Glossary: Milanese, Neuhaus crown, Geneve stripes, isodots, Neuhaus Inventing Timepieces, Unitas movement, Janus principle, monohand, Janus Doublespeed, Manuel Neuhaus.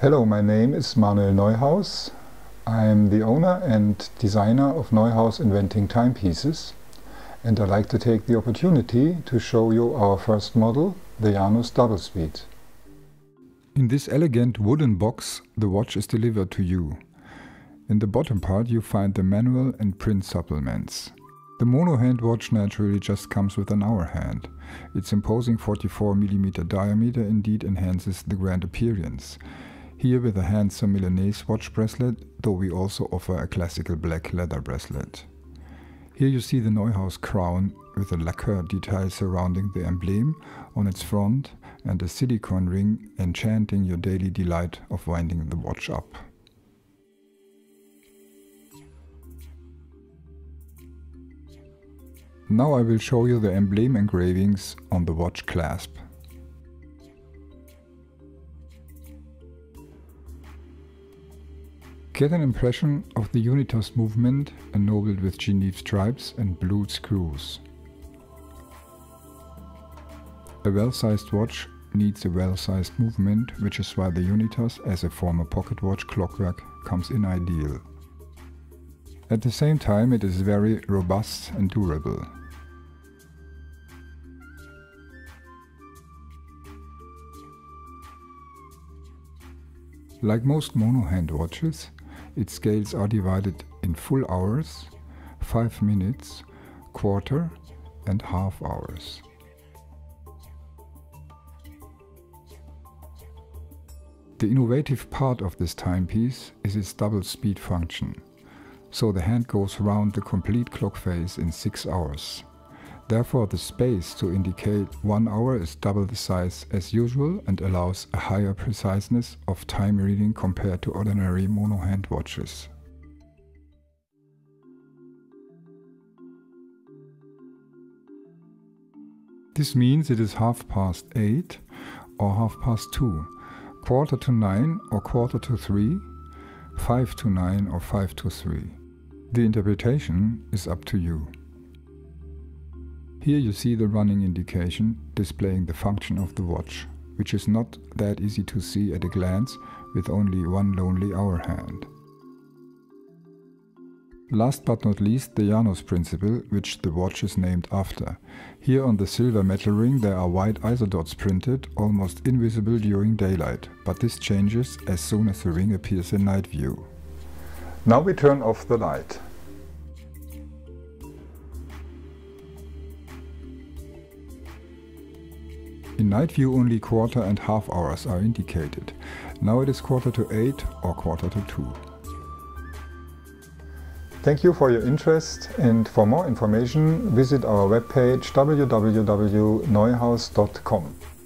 Hello, my name is Manuel Neuhaus. I am the owner and designer of Neuhaus Inventing Timepieces, and I'd like to take the opportunity to show you our first model, the Janus Doublespeed. In this elegant wooden box, the watch is delivered to you. In the bottom part you find the manual and print supplements. The mono-hand watch naturally just comes with an hour hand. Its imposing 44mm diameter indeed enhances the grand appearance. Here with a handsome Milanese watch bracelet, though we also offer a classical black leather bracelet. Here you see the Neuhaus crown with a lacquer detail surrounding the emblem on its front and a silicone ring enchanting your daily delight of winding the watch up. Now I will show you the emblem engravings on the watch clasp. Get an impression of the Unitas movement ennobled with Geneve stripes and blue screws. A well-sized watch needs a well-sized movement, which is why the Unitas, as a former pocket watch clockwork, comes in ideal. At the same time, it is very robust and durable. Like most mono-hand watches, its scales are divided in full hours, 5 minutes, quarter and half hours. The innovative part of this timepiece is its double speed function, so the hand goes round the complete clock face in 6 hours. Therefore the space to indicate 1 hour is double the size as usual and allows a higher preciseness of time reading compared to ordinary mono-hand watches. This means it is 8:30 or 2:30, 8:45 or 2:45, 5:50 or 5:50. The interpretation is up to you. Here you see the running indication displaying the function of the watch, which is not that easy to see at a glance with only one lonely hour hand. Last but not least, the Janus principle, which the watch is named after. Here on the silver metal ring there are white isodots printed, almost invisible during daylight, but this changes as soon as the ring appears in night view. Now we turn off the light. In night view only quarter and half hours are indicated. Now it is 7:45 or 2:45. Thank you for your interest, and for more information visit our webpage www.neuhaus.com.